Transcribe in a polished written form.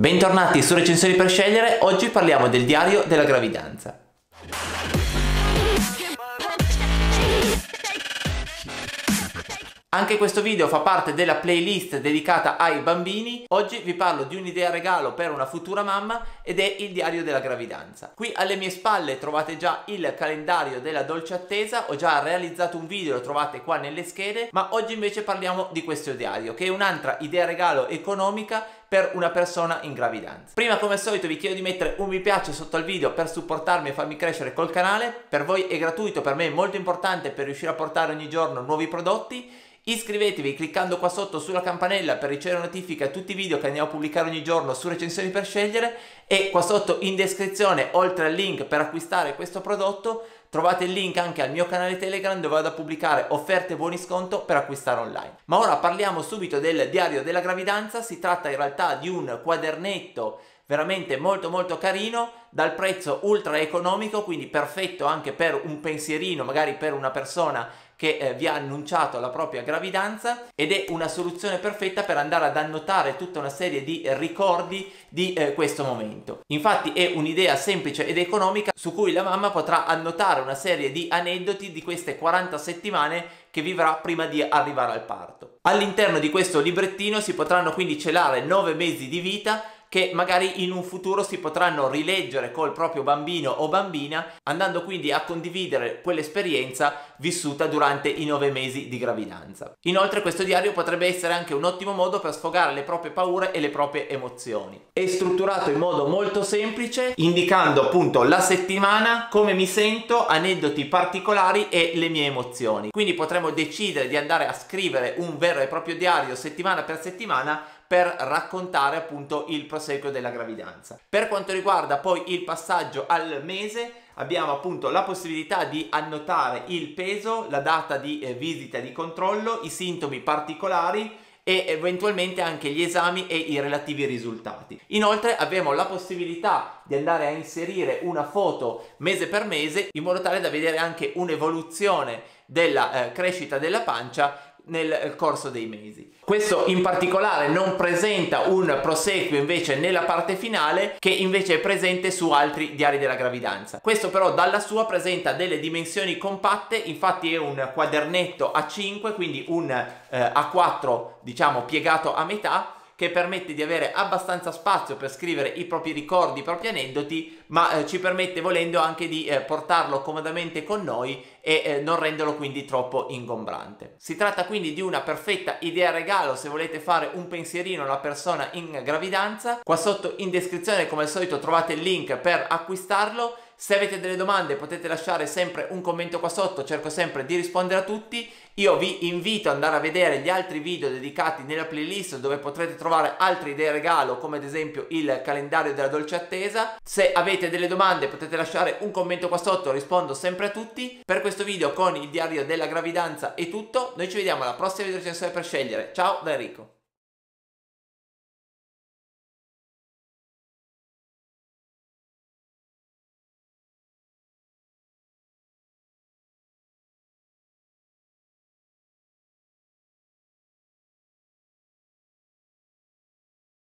Bentornati su Recensioni per Scegliere, oggi parliamo del diario della gravidanza. Anche questo video fa parte della playlist dedicata ai bambini. Oggi vi parlo di un'idea regalo per una futura mamma ed è il diario della gravidanza. Qui alle mie spalle trovate già il calendario della dolce attesa, ho già realizzato un video, lo trovate qua nelle schede, ma oggi invece parliamo di questo diario che è un'altra idea regalo economica per una persona in gravidanza. Prima, come al solito, vi chiedo di mettere un mi piace sotto al video per supportarmi e farmi crescere col canale. Per voi è gratuito, per me è molto importante per riuscire a portare ogni giorno nuovi prodotti. Iscrivetevi cliccando qua sotto sulla campanella per ricevere notifiche a tutti i video che andiamo a pubblicare ogni giorno su Recensioni per Scegliere, e qua sotto in descrizione, oltre al link per acquistare questo prodotto, trovate il link anche al mio canale Telegram dove vado a pubblicare offerte e buoni sconto per acquistare online. Ma ora parliamo subito del diario della gravidanza. Si tratta in realtà di un quadernetto veramente molto carino, dal prezzo ultra economico, quindi perfetto anche per un pensierino, magari per una persona che vi ha annunciato la propria gravidanza, ed è una soluzione perfetta per andare ad annotare tutta una serie di ricordi di questo momento. Infatti è un'idea semplice ed economica su cui la mamma potrà annotare una serie di aneddoti di queste 40 settimane che vivrà prima di arrivare al parto. All'interno di questo librettino si potranno quindi celare 9 mesi di vita che magari in un futuro si potranno rileggere col proprio bambino o bambina, andando quindi a condividere quell'esperienza vissuta durante i 9 mesi di gravidanza. Inoltre questo diario potrebbe essere anche un ottimo modo per sfogare le proprie paure e le proprie emozioni. È strutturato in modo molto semplice, indicando appunto la settimana, come mi sento, aneddoti particolari e le mie emozioni. Quindi potremo decidere di andare a scrivere un vero e proprio diario settimana per settimana per raccontare appunto il proseguo della gravidanza. Per quanto riguarda poi il passaggio al mese, abbiamo appunto la possibilità di annotare il peso, la data di visita di controllo, i sintomi particolari e eventualmente anche gli esami e i relativi risultati. Inoltre abbiamo la possibilità di andare a inserire una foto mese per mese, in modo tale da vedere anche un'evoluzione della crescita della pancia nel corso dei mesi. Questo in particolare non presenta un proseguo invece nella parte finale, che invece è presente su altri diari della gravidanza. Questo però dalla sua presenta delle dimensioni compatte, infatti è un quadernetto A5, quindi un A4 diciamo piegato a metà, che permette di avere abbastanza spazio per scrivere i propri ricordi, i propri aneddoti, ma ci permette volendo anche di portarlo comodamente con noi e non renderlo quindi troppo ingombrante. Si tratta quindi di una perfetta idea regalo se volete fare un pensierino alla persona in gravidanza. Qua sotto in descrizione, come al solito, trovate il link per acquistarlo. Se avete delle domande potete lasciare sempre un commento qua sotto, cerco sempre di rispondere a tutti. Io vi invito ad andare a vedere gli altri video dedicati nella playlist dove potrete trovare altre idee regalo, come ad esempio il calendario della dolce attesa. Se avete delle domande potete lasciare un commento qua sotto, rispondo sempre a tutti. Per questo video con il diario della gravidanza è tutto, noi ci vediamo alla prossima video Recensione per Scegliere. Ciao da Enrico.